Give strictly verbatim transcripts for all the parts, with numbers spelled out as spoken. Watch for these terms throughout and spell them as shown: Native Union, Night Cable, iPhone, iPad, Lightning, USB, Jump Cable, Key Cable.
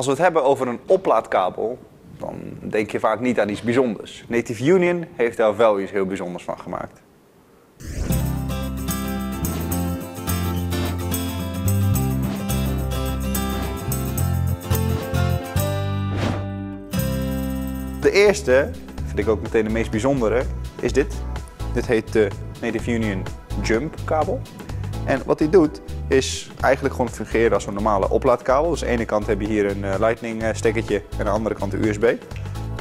Als we het hebben over een oplaadkabel, dan denk je vaak niet aan iets bijzonders. Native Union heeft daar wel iets heel bijzonders van gemaakt. De eerste, vind ik ook meteen de meest bijzondere, is dit. Dit heet de Native Union Jump Cable. En wat hij doet is eigenlijk gewoon fungeren als een normale oplaadkabel. Dus aan de ene kant heb je hier een uh, Lightning stekkertje en aan de andere kant een U S B. En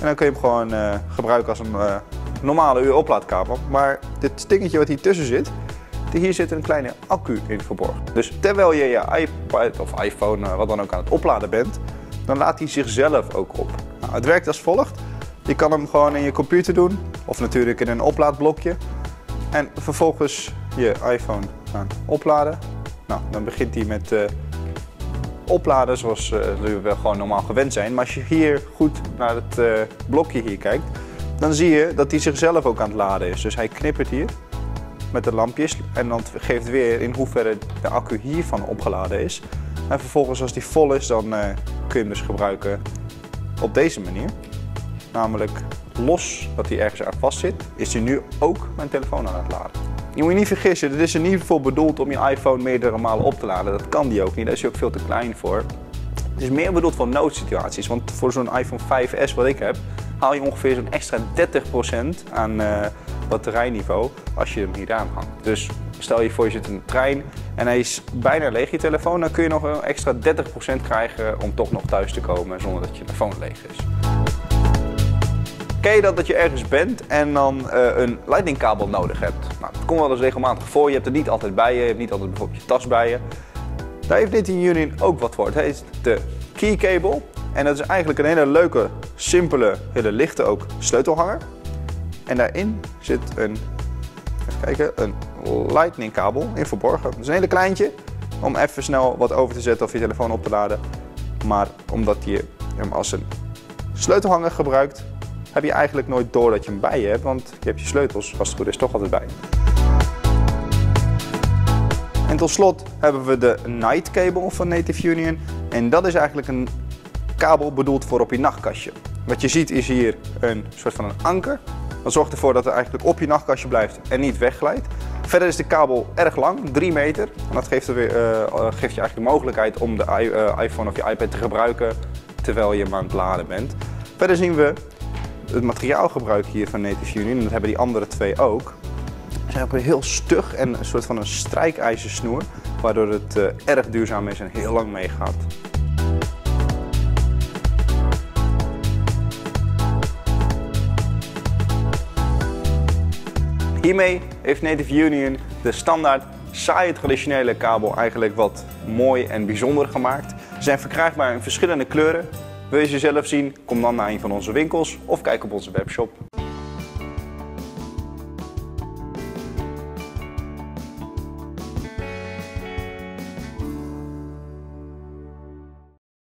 dan kun je hem gewoon uh, gebruiken als een uh, normale oplaadkabel. Maar dit stekkertje wat hier tussen zit, hier zit een kleine accu in verborgen. Dus terwijl je je iPad of iPhone, uh, wat dan ook, aan het opladen bent, dan laat hij zichzelf ook op. Nou, het werkt als volgt. Je kan hem gewoon in je computer doen of natuurlijk in een oplaadblokje. En vervolgens je iPhone gaan opladen. Nou, dan begint hij met uh, opladen zoals uh, we gewoon normaal gewend zijn. Maar als je hier goed naar het uh, blokje hier kijkt, dan zie je dat hij zichzelf ook aan het laden is. Dus hij knippert hier met de lampjes en dan geeft weer in hoeverre de accu hiervan opgeladen is. En vervolgens als die vol is, dan uh, kun je hem dus gebruiken op deze manier. Namelijk los dat hij ergens aan vast zit, is hij nu ook mijn telefoon aan het laden. Je moet je niet vergissen, dit is er niet voor bedoeld om je iPhone meerdere malen op te laden. Dat kan die ook niet, daar is hij ook veel te klein voor. Het is meer bedoeld voor noodsituaties, want voor zo'n iPhone vijf S wat ik heb, haal je ongeveer zo'n extra dertig procent aan uh, batterijniveau als je hem hier aan hangt. Dus stel je voor je zit in de trein en hij is bijna leeg je telefoon, dan kun je nog een extra dertig procent krijgen om toch nog thuis te komen zonder dat je telefoon leeg is. Ken je dat, dat je ergens bent en dan uh, een Lightning kabel nodig hebt? Nou, dat komt wel eens regelmatig voor, je hebt het niet altijd bij je, je hebt niet altijd bijvoorbeeld je tas bij je. Daar heeft Native Union ook wat voor, het heet de Key Cable. En dat is eigenlijk een hele leuke, simpele, hele lichte ook sleutelhanger. En daarin zit een, even kijken, een Lightning kabel in verborgen. Dat is een hele kleintje, om even snel wat over te zetten of je telefoon op te laden. Maar omdat je hem als een sleutelhanger gebruikt, heb je eigenlijk nooit door dat je hem bij je hebt, want je hebt je sleutels, als het goed is, toch altijd bij. En tot slot hebben we de Night Cable van Native Union. En dat is eigenlijk een kabel bedoeld voor op je nachtkastje. Wat je ziet is hier een soort van een anker. Dat zorgt ervoor dat het eigenlijk op je nachtkastje blijft en niet wegglijdt. Verder is de kabel erg lang, drie meter. En dat geeft, er weer, uh, geeft je eigenlijk de mogelijkheid om de I uh, iPhone of je iPad te gebruiken terwijl je hem aan het laden bent. Verder zien we het materiaalgebruik hier van Native Union, en dat hebben die andere twee ook. Ze hebben heel stug en een soort van een strijkijzersnoer, waardoor het uh, erg duurzaam is en heel lang meegaat. Hiermee heeft Native Union de standaard saaie traditionele kabel eigenlijk wat mooi en bijzonder gemaakt. Ze zijn verkrijgbaar in verschillende kleuren. Wil je ze zelf zien? Kom dan naar een van onze winkels of kijk op onze webshop.